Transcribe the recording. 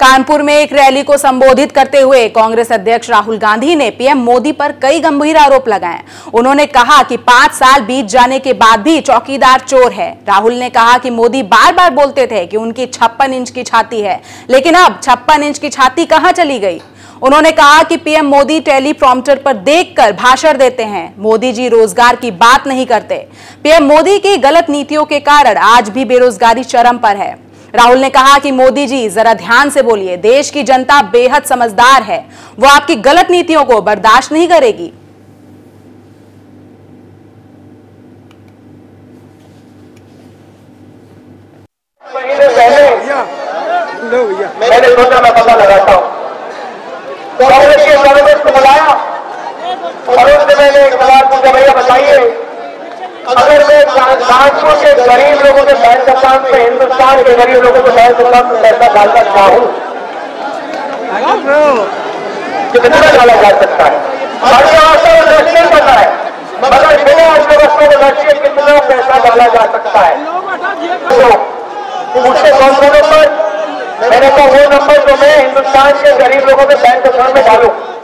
कानपुर में एक रैली को संबोधित करते हुए कांग्रेस अध्यक्ष राहुल गांधी ने पीएम मोदी पर कई गंभीर आरोप लगाए। उन्होंने कहा कि 5 साल बीत जाने के बाद भी चौकीदार चोर है। राहुल ने कहा कि मोदी बार बार बोलते थे कि उनकी 56 इंच की छाती है, लेकिन अब 56 इंच की छाती कहां चली गई। उन्होंने कहा कि पीएम मोदी टेलीप्रॉम्प्टर पर देखकर भाषण देते हैं, मोदी जी रोजगार की बात नहीं करते। पीएम मोदी की गलत नीतियों के कारण आज भी बेरोजगारी चरम पर है। राहुल ने कहा कि मोदी जी जरा ध्यान से बोलिए, देश की जनता बेहद समझदार है, वो आपकी गलत नीतियों को बर्दाश्त नहीं करेगी। मैंने सोचा मैं पता लगाता हूँ, कांग्रेस के कांग्रेस को बुलाया और उसने मैंने एक सवाल पूछा, भैया बताइए अगर मैं कानपुर के गरीब लोगों के बैंक अकाउंट में हिंदुस्तान के गरीब लोगों के बैंक अकाउंट में पैसा डालना चाहूँ तो कितना डाला जा सकता है। अर्थव्यवस्था में लक्ष्य पता है, मगर बिना अर्थव्यवस्था में लक्ष्य कितना पैसा डाला जा सकता है, उसके कौन सा नंबर। मैंने कहा वो नंबर तो मैं हिंदुस्तान के गरीब लोगों के बैंक अकाउंट में डालूं।